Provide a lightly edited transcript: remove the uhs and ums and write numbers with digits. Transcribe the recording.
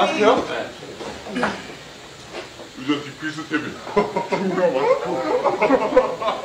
마세요? 네. 이제 디피스 탭이.